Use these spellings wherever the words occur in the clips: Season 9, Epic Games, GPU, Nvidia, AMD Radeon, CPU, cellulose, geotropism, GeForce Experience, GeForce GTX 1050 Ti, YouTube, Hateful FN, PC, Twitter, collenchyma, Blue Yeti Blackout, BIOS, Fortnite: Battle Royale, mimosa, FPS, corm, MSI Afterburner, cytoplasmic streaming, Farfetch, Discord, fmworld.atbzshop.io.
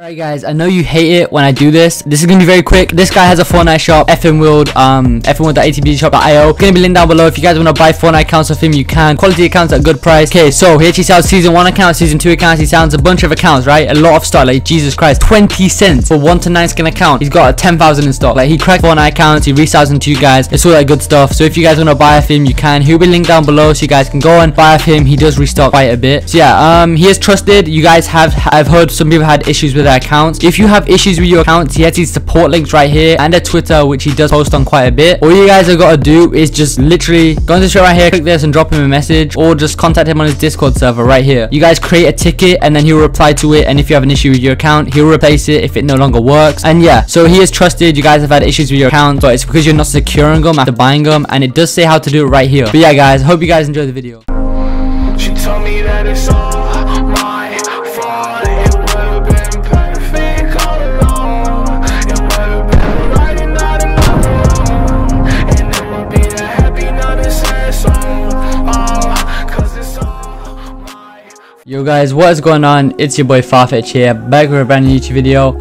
Alright guys, I know you hate it when I do this. This is gonna be very quick. This guy has a Fortnite shop, fmworld, fmworld.atbzshop.io. It's gonna be linked down below. If you guys wanna buy Fortnite accounts of him, you can. Quality accounts at a good price. Okay, so he actually sells season 1 accounts, season 2 accounts. He sells a bunch of accounts, right? A lot of stock, like Jesus Christ, 20 cents for 1 to 9 skin account. He's got a 10,000 in stock. Like he cracked Fortnite accounts, he resells them to you guys. It's all that good stuff. So if you guys wanna buy of him, you can. He'll be linked down below, so you guys can go and buy of him. He does restock quite a bit. So yeah, he is trusted. You guys have, I've heard some people had issues with accounts. If you have issues with your accounts, he has his support links right here and a Twitter, which he does post on quite a bit. All you guys have got to do is just literally go into the shop right here, click this and drop him a message, or just contact him on his Discord server right here. You guys create a ticket and then he'll reply to it, and if you have an issue with your account, he'll replace it if it no longer works. And yeah, so he is trusted. You guys have had issues with your account, but it's because you're not securing them after buying them, and it does say how to do it right here. But yeah guys, hope you guys enjoy the video. She told me that it's all my fault. Yo guys, what is going on? It's your boy Farfetch here, back with a brand new YouTube video.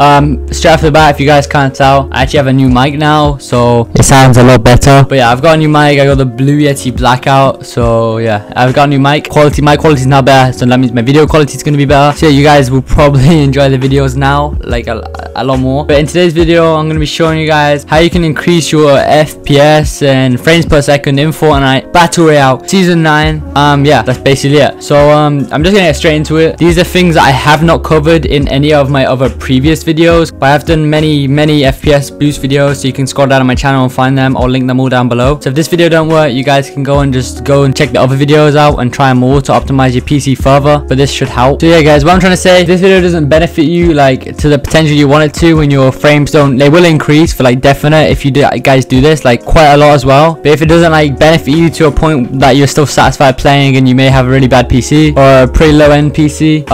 Straight off the bat, if you guys can't tell, I actually have a new mic now, so it sounds a lot better. But yeah, I've got a new mic. I got the Blue Yeti Blackout, so yeah, I've got a new mic. Quality, my quality is now better, so that means my video quality is gonna be better. So yeah, you guys will probably enjoy the videos now, like a lot more. But in today's video, I'm gonna be showing you guys how you can increase your FPS and frames per second in Fortnite Battle Royale Season 9. Yeah, that's basically it. So I'm just gonna get straight into it. These are things that I have not covered in any of my other previous videos, but I have done many FPS boost videos, so you can scroll down on my channel and find them. I'll link them all down below. So if this video don't work, you guys can go and check the other videos out and try them all to optimize your PC further, but this should help. So yeah guys, what I'm trying to say, if this video doesn't benefit you like to the potential you want it to, when your frames don't, they will increase for like definite if you guys do this like quite a lot as well. But if it doesn't like benefit you to a point that you're still satisfied playing, and you may have a really bad PC or a pretty low NPC,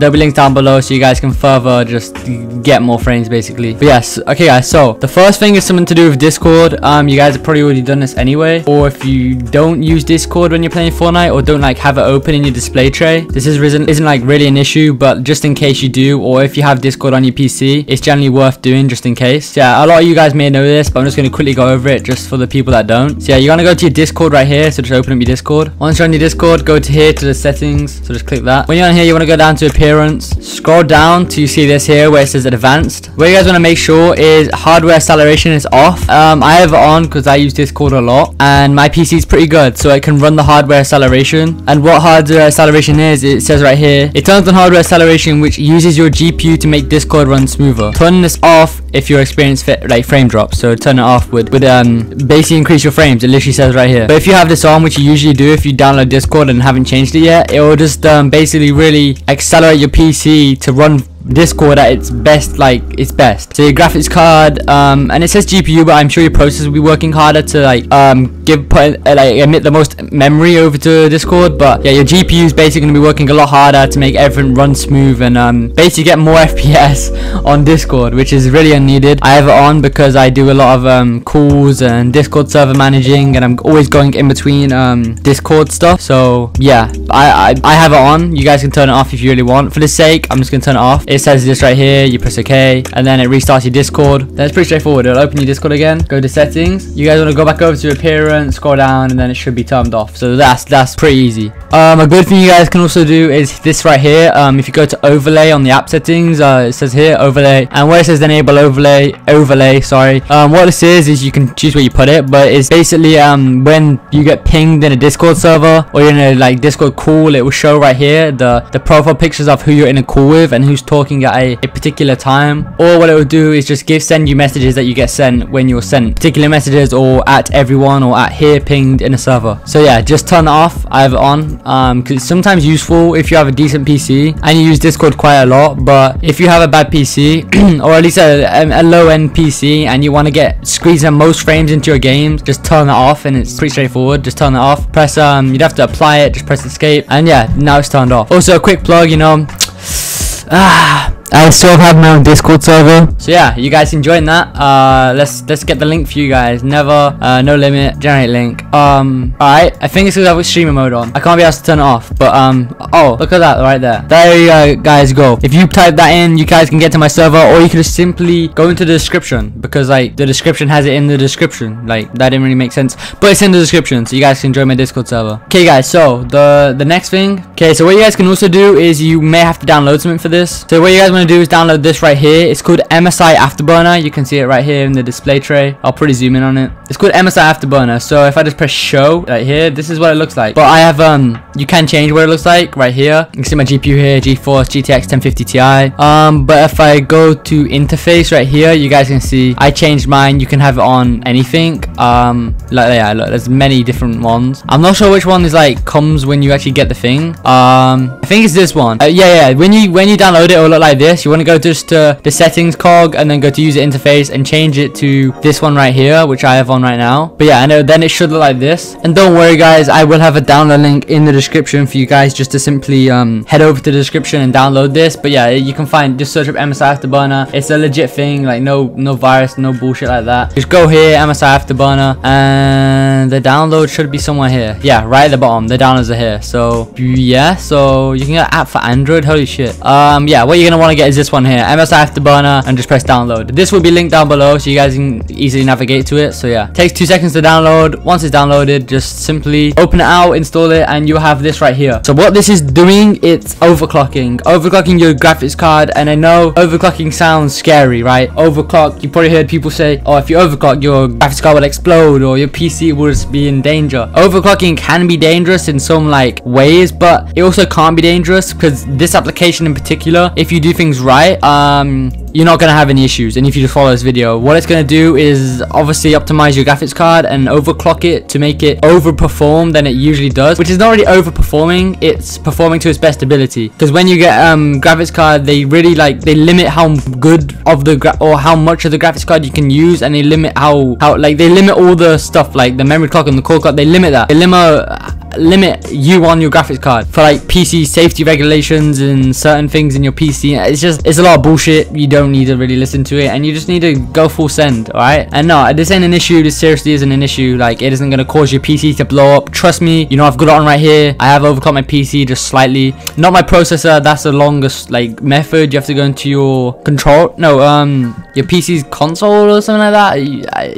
there'll be links down below so you guys can further just get more frames basically. But yes, okay guys, so the first thing is something to do with Discord. You guys have probably already done this anyway, or if you don't use Discord when you're playing Fortnite, or don't like have it open in your display tray, this isn't like really an issue, but just in case you do, or if you have Discord on your PC, it's generally worth doing just in case. So yeah, a lot of you guys may know this, but I'm just going to quickly go over it just for the people that don't. So yeah, you're going to go to your Discord right here, so just open up your Discord. Once you're on your Discord, go to here to the settings. So just click that. When you're on here, you want to go down to appearance, scroll down till you see this here where it says advanced. What you guys want to make sure is hardware acceleration is off. I have it on because I use Discord a lot and my PC is pretty good, so it can run the hardware acceleration. And what hardware acceleration is, it says right here, it turns on hardware acceleration, which uses your GPU to make Discord run smoother. Turn this off if you're experiencing like frame drops, so turn it off would basically increase your frames. It literally says right here. But if you have this on, which you usually do if you download Discord and haven't changed it yet, it will just basically really accelerate your PC to run Discord at its best, like its best. So your graphics card, and it says GPU, but I'm sure your processor will be working harder to like emit the most memory over to Discord. But yeah, your GPU is basically gonna be working a lot harder to make everything run smooth and basically get more FPS on Discord, which is really unneeded. I have it on because I do a lot of calls and Discord server managing, and I'm always going in between Discord stuff. So yeah, I have it on. You guys can turn it off if you really want. For the sake, I'm just gonna turn it off. It says this right here, you press OK, and then it restarts your Discord. That's pretty straightforward. It'll open your Discord again, go to settings. You guys want to go back over to appearance, scroll down, and then it should be turned off. So that's pretty easy. A good thing you guys can also do is this right here. If you go to overlay on the app settings, it says here overlay, and where it says enable overlay, sorry. What this is you can choose where you put it, but it's basically when you get pinged in a Discord server or you're in a like Discord call, it will show right here the profile pictures of who you're in a call with and who's talking at a particular time. Or what it will do is just send you messages that you get sent when you're sent particular messages, or at everyone, or at here pinged in a server. So yeah, just turn it off. I have it on because it's sometimes useful if you have a decent PC and you use Discord quite a lot. But if you have a bad PC or at least a low-end PC and you want to get squeeze the most frames into your games, just turn it off, and it's pretty straightforward. Just turn it off, press you'd have to apply it, just press escape, and yeah, now it's turned off. Also a quick plug, you know, I still have my own Discord server. So yeah, you guys enjoying that? Let's get the link for you guys. Never, no limit, generate link. Alright, I think it's because I have streamer mode on. I can't be asked to turn it off, but oh, look at that right there. There you guys go. If you type that in, you guys can get to my server, or you can just simply go into the description, because like the description has it in the description. Like that didn't really make sense, but it's in the description, so you guys can join my Discord server. Okay guys, so the next thing, okay, so what you guys can also do is you may have to download something for this. So what you guys want to do is download this right here. It's called MSI Afterburner. You can see it right here in the display tray. I'll probably zoom in on it. It's called MSI Afterburner. So if I just press show right here, this is what it looks like. But I have you can change what it looks like right here. You can see my GPU here, GeForce GTX 1050 Ti. But if I go to interface right here, you guys can see I changed mine. You can have it on anything. Like yeah, look, there's many different ones. I'm not sure which one is like comes when you actually get the thing. I think it's this one. Yeah. When you download it, it'll look like this. You want to go just to the settings cog and then go to user interface and change it to this one right here, which I have on right now. But yeah, I know then it should look like this. And don't worry guys, I will have a download link in the description for you guys just to simply head over to the description and download this. But yeah, you can find, just search up MSI Afterburner. It's a legit thing, like no virus, no bullshit like that. Just go here, MSI Afterburner, and the download should be somewhere here. Yeah, right at the bottom, the downloads are here. So yeah, so you can get an app for Android, holy shit. Yeah, what you're gonna want to get is this one here, MSI Afterburner, and just press download. This will be linked down below so you guys can easily navigate to it. So yeah, takes 2 seconds to download. Once it's downloaded, just simply open it out, install it, and you have this right here. So what this is doing, it's overclocking your graphics card. And I know overclocking sounds scary, right? Overclock, you probably heard people say, oh, if you overclock, your graphics card will explode or your PC will just be in danger. Overclocking can be dangerous in some like ways, but it also can't be dangerous, because this application in particular, if you do things right, you're not going to have any issues. And if you just follow this video, what it's going to do is obviously optimize your graphics card and overclock it to make it overperform than it usually does, which is not really overperforming, it's performing to its best ability. Because when you get graphics card, they really like, they limit how good of the or how much of the graphics card you can use, and they limit how like they limit all the stuff like the memory clock and the core clock. They limit that, they limit you on your graphics card for like PC safety regulations and certain things in your PC. It's just, it's a lot of bullshit. You don't need to really listen to it, and you just need to go full send. All right, and no, this ain't an issue. This seriously isn't an issue. Like, it isn't gonna cause your PC to blow up, trust me. You know, I've got it on right here. I have overclocked my PC just slightly, not my processor. That's the longest like method. You have to go into your control, no, your PC's console or something like that.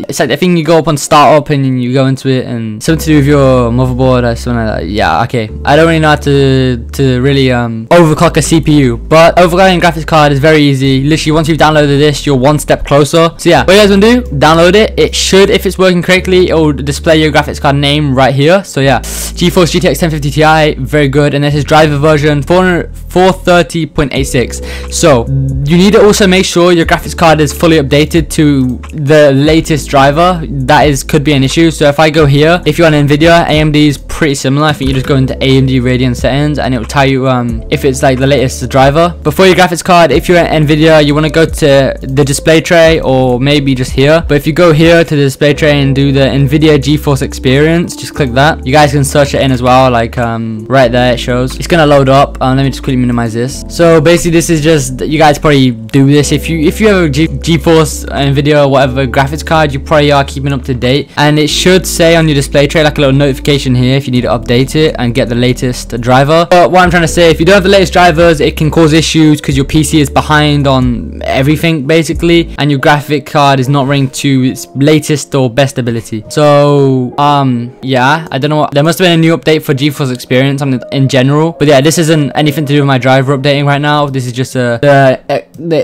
It's like the thing you go up on startup and you go into it, and something to do with your motherboard or something like that. Yeah, okay, I don't really know how to really overclock a CPU, but overclocking a graphics card is very easy. Literally, once you've downloaded this, you're one step closer. So yeah, what you guys want to do, download it. It should, if it's working correctly, it will display your graphics card name right here. So yeah, GeForce GTX 1050 Ti, very good. And this is driver version 430.86. So you need to also make sure your graphics card is fully updated to the latest driver. That is, could be an issue. So if I go here, if you're on Nvidia, AMD is pretty similar. I think you just go into AMD Radeon settings, and it will tell you if it's like the latest driver. But for your graphics card, if you're at Nvidia, you want to go to the display tray, or maybe just here. But if you go here to the display tray and do the Nvidia GeForce Experience, just click that. You guys can search it in as well, like right there it shows. It's gonna load up. Let me just quickly minimize this. So basically, this is just, you guys probably do this if you have a GeForce Nvidia or whatever graphics card, you probably are keeping up to date, and it should say on your display tray like a little notification here if you need to update it and get the latest driver. But what I'm trying to say, if you don't have the latest drivers, it can cause issues because your PC is behind on everything basically, and your graphic card is not running to its latest or best ability. So yeah, I don't know, there must have been a new update for GeForce Experience in general. But yeah, this isn't anything to do with my driver updating right now. This is just the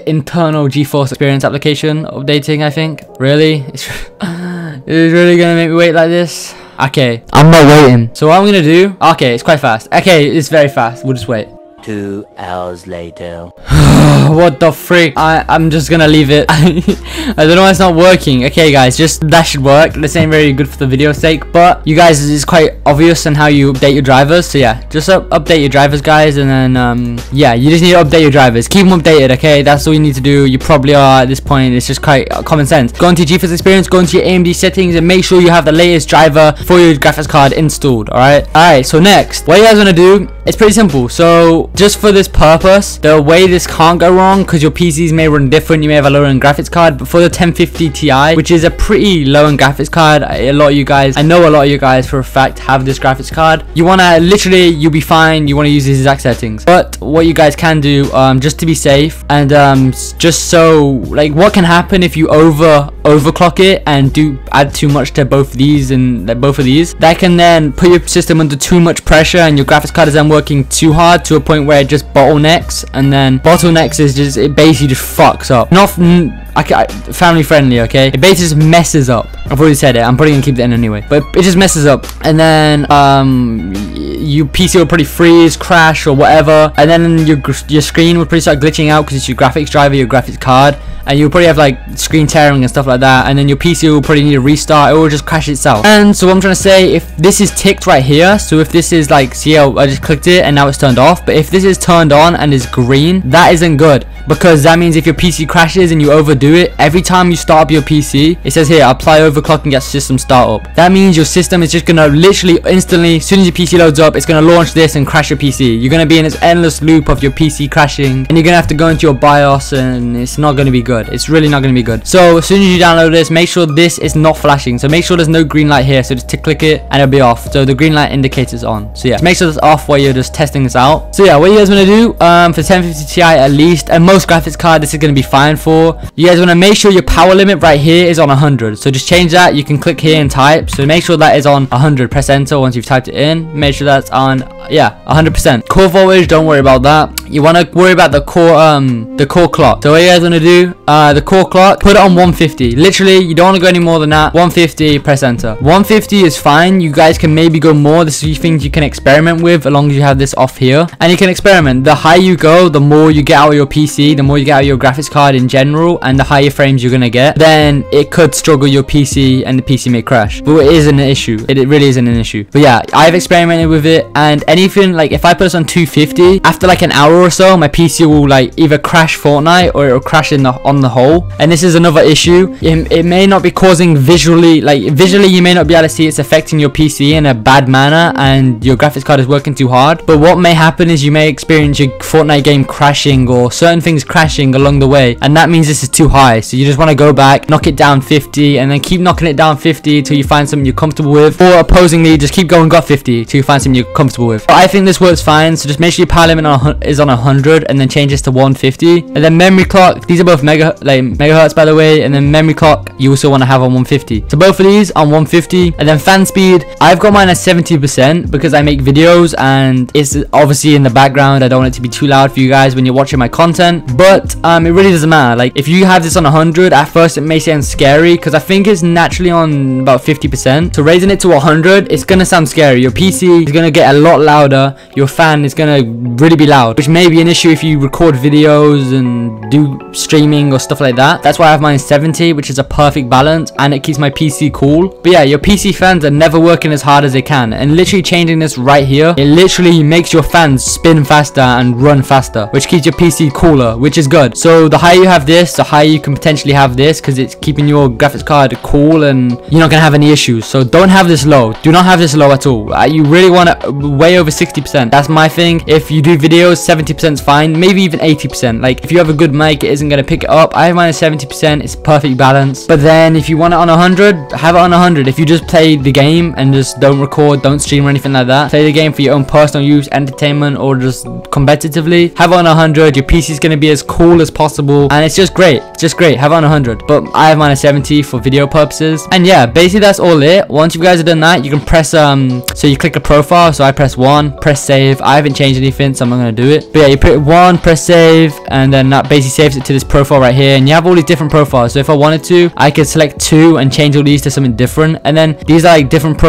internal GeForce Experience application updating, I think. Really? It's really gonna make me wait like this? Okay, I'm not waiting. So what I'm gonna do, okay, it's quite fast. Okay, it's very fast, we'll just wait. 2 hours later. What the freak? I'm just gonna leave it. I don't know why it's not working. Okay guys, just that should work. This ain't very good for the video's sake, but you guys, it's quite obvious on how you update your drivers. So yeah, just update your drivers guys, and then yeah, you just need to update your drivers, keep them updated. Okay, that's all you need to do. You probably are at this point, it's just quite common sense. Go into your GeForce Experience, go into your AMD settings, and make sure you have the latest driver for your graphics card installed. Alright, so next, what you guys wanna do, it's pretty simple. So just for this purpose, the way this can't go wrong wrong, because your PCs may run different, you may have a lower end graphics card, but for the 1050 Ti, which is a pretty low end graphics card, I know a lot of you guys for a fact have this graphics card, you want to literally, you'll be fine, you want to use these exact settings. But what you guys can do, just to be safe, and just so, like, what can happen if you overclock it and add too much to both these and both of these, that can then put your system under too much pressure, and your graphics card is then working too hard to a point where it just bottlenecks, and then bottlenecks is just, it basically just fucks up. Family friendly, okay? It basically just messes up. I've already said it, I'm probably gonna keep that in anyway, but it just messes up, and then your PC will probably freeze, crash, or whatever, and then your screen will probably start glitching out because it's your graphics driver, your graphics card, and you'll probably have like screen tearing and stuff like that, and then your PC will probably need a restart, it will just crash itself. And so what I'm trying to say, if this is ticked right here, so if this is like, see how I just clicked it and now it's turned off, but if this is turned on and is green, that isn't good, because that means if your PC crashes and you overdo it, every time you start up your PC, it says here, apply overclocking at system startup. That means your system is just gonna literally instantly, as soon as your PC loads up, it's gonna launch this and crash your PC. You're gonna be in this endless loop of your PC crashing, and you're gonna have to go into your BIOS, and it's not gonna be good. It's really not going to be good. So as soon as you download this, make sure this is not flashing. So make sure there's no green light here. So just click it and it'll be off. So the green light indicator is on. So yeah, make sure that's off while you're just testing this out. So yeah, what you guys want to do for 1050 Ti at least, and most graphics card, this is going to be fine for. You guys want to make sure your power limit right here is on 100. So just change that. You can click here and type. So make sure that is on 100. Press enter once you've typed it in. Make sure that's on, yeah, 100%. Core voltage, don't worry about that. You want to worry about the core clock. So what you guys want to do, the core clock, put it on 150. Literally, you don't want to go any more than that. 150, press enter. 150 is fine. You guys can maybe go more. This is things you can experiment with, as long as you have this off here, and you can experiment. The higher you go, the more you get out of your PC, the more you get out of your graphics card in general, and the higher frames you're gonna get. Then it could struggle your PC, and the PC may crash. But it isn't an issue. It really isn't an issue. But yeah, I've experimented with it, and anything like if I put this on 250, after like an hour or so, my PC will like either crash Fortnite or it'll crash in the on the whole. And this is another issue, it may not be causing visually, like visually you may not be able to see it's affecting your PC in a bad manner, and your graphics card is working too hard, but what may happen is you may experience your Fortnite game crashing or certain things crashing along the way, and that means this is too high. So you just want to go back, knock it down 50, and then keep knocking it down 50 until you find something you're comfortable with, or opposingly just keep going got 50 till you find something you're comfortable with. But I think this works fine, so just make sure your power limit is on 100 and then change this to 150, and then memory clock, these are both megahertz by the way, and then memory clock you also want to have on 150. So both of these on 150, and then fan speed, I've got mine at 70% because I make videos and it's obviously in the background. I don't want it to be too loud for you guys when you're watching my content, but it really doesn't matter. Like if you have this on 100, at first it may sound scary because I think it's naturally on about 50%. So raising it to 100, it's gonna sound scary. Your PC is gonna get a lot louder, your fan is gonna really be loud, which may be an issue if you record videos and do streaming or stuff like that. That's why I have mine 70, which is a perfect balance, and it keeps my PC cool. But yeah, your PC fans are never working as hard as they can, and literally changing this right here, it literally makes your fans spin faster and run faster, which keeps your PC cooler, which is good. So the higher you have this, the higher you can potentially have this, because it's keeping your graphics card cool and you're not gonna have any issues. So don't have this low, do not have this low at all. You really want to way over 60%. That's my thing. If you do videos, 70% is fine, maybe even 80%. Like if you have a good mic, it isn't gonna pick it up. I have mine at 70%, it's perfect balance. But then if you want it on 100, have it on 100. If you just play the game and just don't record, don't stream or anything like that, play the game for your own personal use, entertainment, or just competitively, have it on 100. Your PC is going to be as cool as possible, and it's just great. It's just great. Have it on 100. But I have mine at 70 for video purposes. And yeah, basically that's all it. Once you guys have done that, you can press so you click a profile. So I press 1, press save. I haven't changed anything, so I'm not going to do it. But yeah, you put 1, press save, and then that basically saves it to this profile right here, and you have all these different profiles. So if I wanted to, I could select 2 and change all these to something different, and then these are like different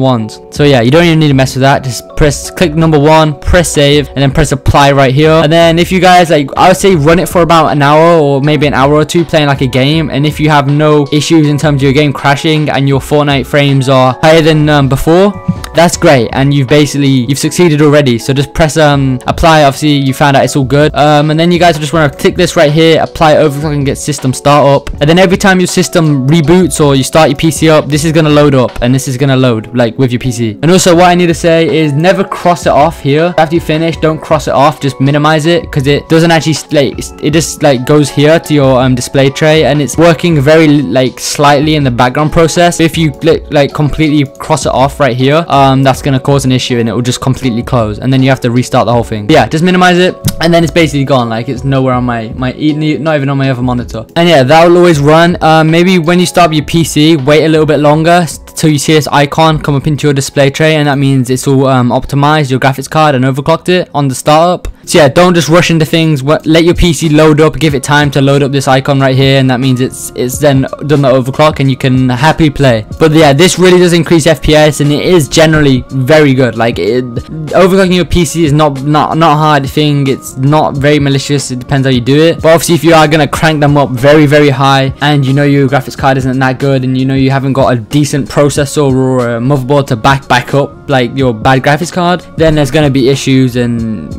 ones. So yeah, you don't even need to mess with that. Just click number 1, press save, and then press apply right here. And then if you guys like, I would say run it for about an hour or maybe an hour or two playing like a game, and if you have no issues in terms of your game crashing and your Fortnite frames are higher than before, that's great, and you've basically succeeded already. So just press apply. Obviously you found out it's all good, and then you guys just want to click this right here, apply overclock, and get system start up. And then every time your system reboots or you start your PC up, this is going to load up, and this is going to load like with your PC. And also what I need to say is never cross it off here. After you finish, don't cross it off, just minimize it, because it doesn't actually like, it just like goes here to your display tray, and it's working very like slightly in the background process. If you like completely cross it off right here, that's going to cause an issue and it will just completely close, and then you have to restart the whole thing. But yeah, just minimize it, and then it's basically gone. Like it's nowhere on my not even on my other monitor. And yeah, that will always run. Maybe when you start your PC, wait a little bit longer till you see this icon come up into your display tray, and that means it's all optimized, your graphics card, and overclocked it on the startup. So yeah, don't just rush into things. Let your PC load up, give it time to load up this icon right here, and that means it's then done the overclock, and you can happily play. But yeah, this really does increase FPS, and it is generally very good. Like overclocking your PC is not a hard thing. It's not very malicious. It depends how you do it. But obviously, if you are gonna crank them up very, very high, and you know your graphics card isn't that good, and you know you haven't got a decent processor or a motherboard to back up like your bad graphics card, then there's gonna be issues, and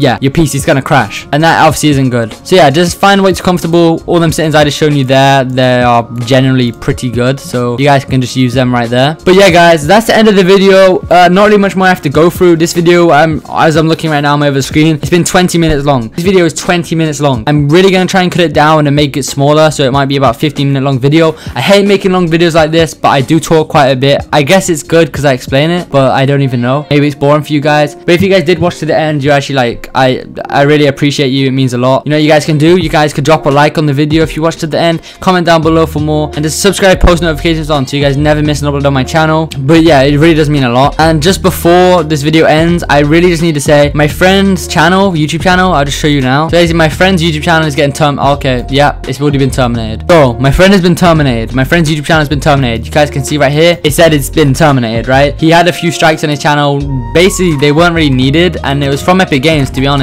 yeah, your PC's gonna crash, and that obviously isn't good. So yeah, just find what's comfortable. All them settings I just shown you there, they are generally pretty good, so you guys can just use them right there. But yeah guys, that's the end of the video. Not really much more I have to go through. This video, as I'm looking right now on my other screen, it's been 20 minutes long. This video is 20 minutes long. I'm really gonna try and cut it down and make it smaller, so it might be about 15-minute long video. I hate making long videos like this, but I do talk quite a bit. I guess it's good because I explain it, but I don't even know. Maybe it's boring for you guys. But if you guys did watch to the end, you're actually like, I really appreciate you. It means a lot. You know what you guys can do? You guys could drop a like on the video if you watched to the end, comment down below for more, and just subscribe, post notifications on, so you guys never miss an upload on my channel. But yeah, it really does mean a lot. And just before this video ends, I really just need to say my friend's channel, YouTube channel, I'll just show you now. So basically my friend's YouTube channel is getting okay, yeah, it's already been terminated. So my friend has been terminated. My friend's YouTube channel has been terminated. You guys can see right here, it said it's been terminated, right? He had a few strikes on his channel. Basically they weren't really needed, and it was from Epic Games, to be honest.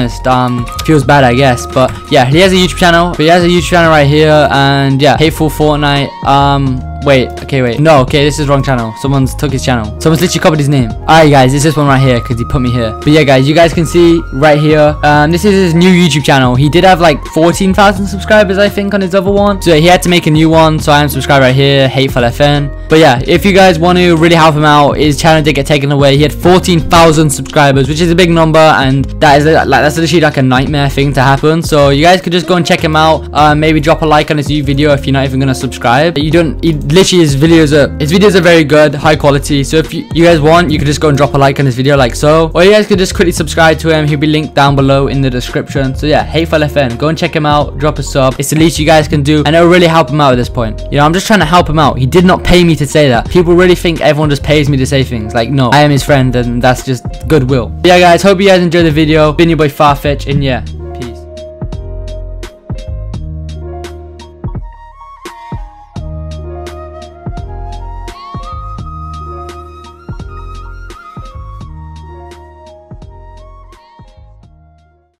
Feels bad, I guess, but yeah, he has a YouTube channel. But he has a YouTube channel right here, and yeah, Hateful Fortnite. Okay, this is the wrong channel. Someone's took his channel. Someone's literally copied his name. Alright guys, it's this one right here, because he put me here. But yeah guys, you guys can see right here, this is his new YouTube channel. He did have like 14,000 subscribers, I think, on his other one, so he had to make a new one. So I am subscribed right here, Hateful FN. But yeah, if you guys want to really help him out, his channel did get taken away. He had 14,000 subscribers, which is a big number, and that is like, that's literally like a nightmare thing to happen. So you guys could just go and check him out. Maybe drop a like on his new video if you're not even gonna subscribe. Literally his videos are very good, high quality. So if you guys want, you could just go and drop a like on this video like so, or you guys could just quickly subscribe to him. He'll be linked down below in the description. So yeah, Hateful FN, go and check him out, drop a sub. It's the least you guys can do, and it'll really help him out at this point. You know, I'm just trying to help him out. He did not pay me to say that. People really think everyone just pays me to say things. Like, no, I am his friend, and that's just goodwill. But yeah guys, hope you guys enjoyed the video. Been your boy Farfetch, and yeah,